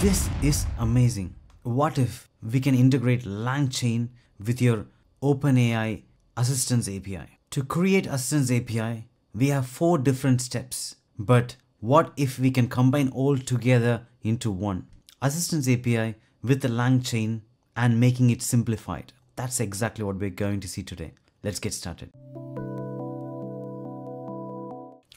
This is amazing. What if we can integrate LangChain with your OpenAI Assistants API? To create Assistants API, we have 4 different steps. But what if we can combine all together into one? Assistants API with the LangChain and making it simplified. That's exactly what we're going to see today. Let's get started.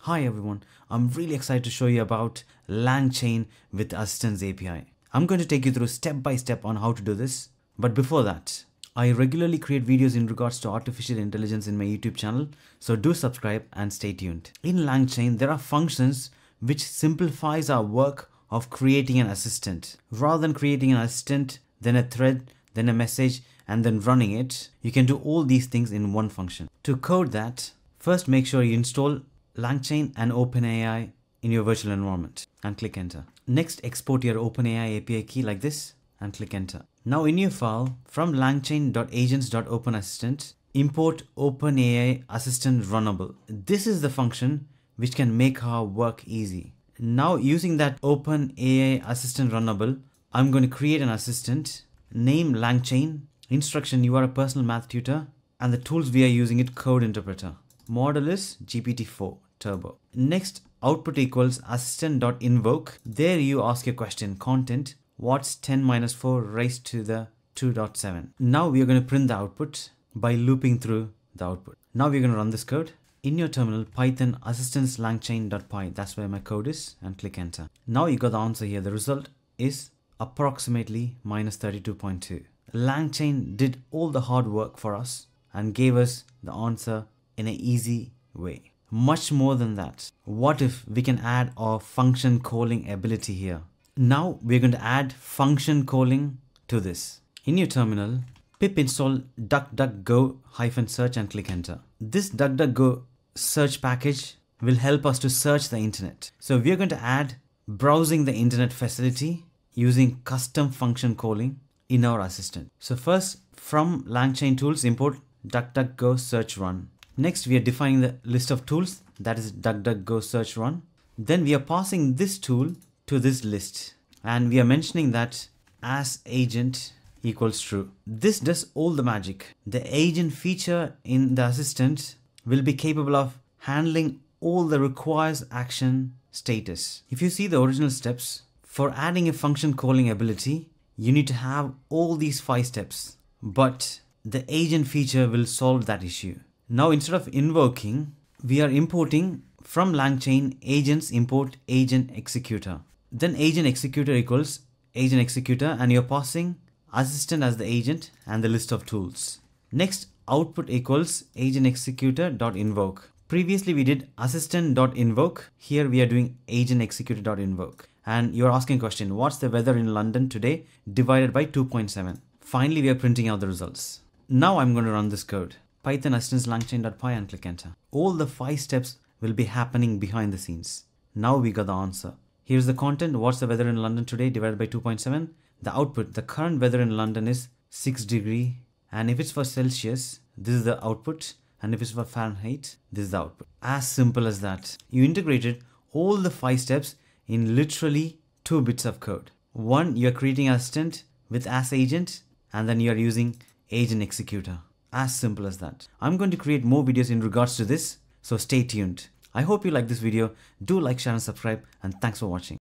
Hi everyone, I'm really excited to show you about LangChain with Assistants API. I'm going to take you through step by step on how to do this. But before that, I regularly create videos in regards to artificial intelligence in my YouTube channel. So do subscribe and stay tuned. In LangChain, there are functions which simplifies our work of creating an assistant. Rather than creating an assistant, then a thread, then a message, and then running it, you can do all these things in one function. To code that, first make sure you install LangChain and OpenAI in your virtual environment and click enter. Next, export your OpenAI API key like this and click enter. Now in your file, from langchain.agents.openassistant, import OpenAI Assistant Runnable. This is the function which can make our work easy. Now using that OpenAI Assistant Runnable, I'm going to create an assistant, name LangChain, instruction you are a personal math tutor, and the tools we are using it code interpreter. Model is GPT-4 Turbo. Next, output equals assistant.invoke. There you ask your question, content, what's 10 minus 4 raised to the 2.7. Now we are going to print the output by looping through the output. Now we're going to run this code. In your terminal, Python assistants langchain.py. That's where my code is and click enter. Now you got the answer here. The result is approximately minus 32.2. LangChain did all the hard work for us and gave us the answer in an easy way. Much more than that, what if we can add our function calling ability here? Now we're going to add function calling to this. In your terminal, pip install DuckDuckGo-search and click enter. This DuckDuckGo search package will help us to search the internet. So we're going to add browsing the internet facility using custom function calling in our assistant. So first, from LangChain tools, import DuckDuckGoSearchRun. Next, we are defining the list of tools, that is DuckDuckGoSearchRun. Then we are passing this tool to this list and we are mentioning that as agent equals true. This does all the magic. The agent feature in the assistant will be capable of handling all the requires action status. If you see the original steps, for adding a function calling ability, you need to have all these 5 steps, but the agent feature will solve that issue. Now instead of invoking, we are importing from LangChain agents import agent executor. Then agent executor equals agent executor and you're passing assistant as the agent and the list of tools. Next, output equals agent executor.invoke. Previously we did assistant.invoke. Here we are doing agent executor.invoke. And you're asking a question, what's the weather in London today divided by 2.7? Finally, we are printing out the results. Now I'm going to run this code. Python assistants langchain.py and click enter. All the 5 steps will be happening behind the scenes. Now we got the answer. Here's the content, what's the weather in London today divided by 2.7. The output, the current weather in London is 6 degrees. And if it's for Celsius, this is the output. And if it's for Fahrenheit, this is the output. As simple as that. You integrated all the 5 steps in literally 2 bits of code. One, you're creating an assistant with as agent, and then you're using agent executor. As simple as that. I'm going to create more videos in regards to this, so stay tuned. I hope you like this video. Do like, share and subscribe, and thanks for watching.